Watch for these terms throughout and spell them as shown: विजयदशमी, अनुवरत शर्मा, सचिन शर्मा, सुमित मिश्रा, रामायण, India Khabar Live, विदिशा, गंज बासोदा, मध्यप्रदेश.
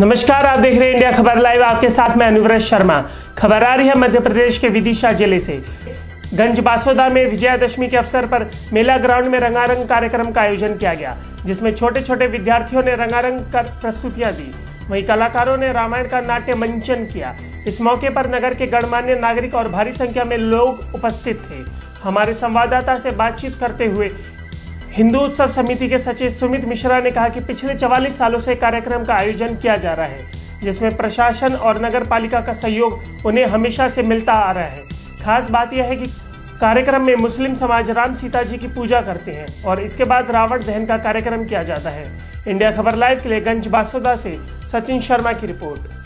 नमस्कार, आप देख रहे हैं इंडिया खबर लाइव। आपके साथ मैं अनुवरत शर्मा। खबर आ रही है मध्य प्रदेश के विदिशा जिले से। गंज बासोदा में विजयदशमी के अवसर पर मेला ग्राउंड में रंगारंग कार्यक्रम का आयोजन किया गया, जिसमें छोटे छोटे विद्यार्थियों ने रंगारंग कर प्रस्तुतियां दी। वहीं कलाकारों ने रामायण का नाट्य मंचन किया। इस मौके पर नगर के गणमान्य नागरिक और भारी संख्या में लोग उपस्थित थे। हमारे संवाददाता से बातचीत करते हुए हिंदू उत्सव समिति के सचिव सुमित मिश्रा ने कहा कि पिछले 44 सालों से कार्यक्रम का आयोजन किया जा रहा है, जिसमें प्रशासन और नगर पालिका का सहयोग उन्हें हमेशा से मिलता आ रहा है। खास बात यह है कि कार्यक्रम में मुस्लिम समाज राम सीता जी की पूजा करते हैं और इसके बाद रावण दहन का कार्यक्रम किया जाता है। इंडिया खबर लाइव के लिए गंज बासोदा से सचिन शर्मा की रिपोर्ट।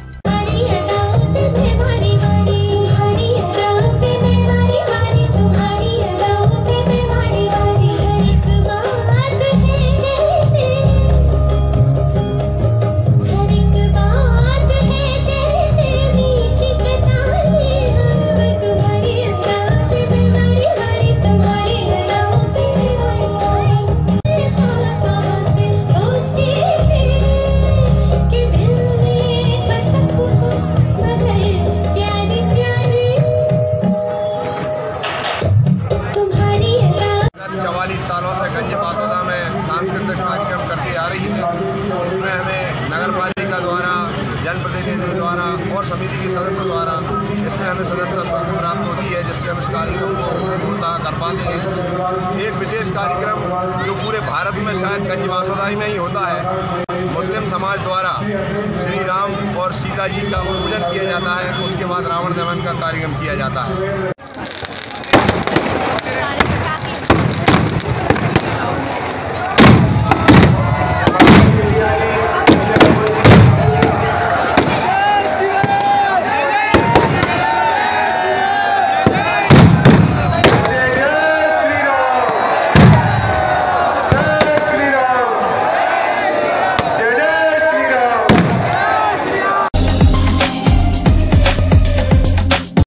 सालों से गंज बासोदा में सांस्कृतिक कार्यक्रम करती आ रही है। इसमें हमें नगर पालिका द्वारा, जनप्रतिनिधियों द्वारा और समिति के सदस्यों द्वारा इसमें हमें सदस्य स्वर्ग प्राप्त होती है, जिससे हम इस कार्यक्रम को पूर्णता कर पाते हैं। एक विशेष कार्यक्रम जो पूरे भारत में शायद गंज बासोदा ही में ही होता है, मुस्लिम समाज द्वारा श्री राम और सीता जी का पूजन किया जाता है, उसके बाद रावण दहन का कार्यक्रम किया जाता है।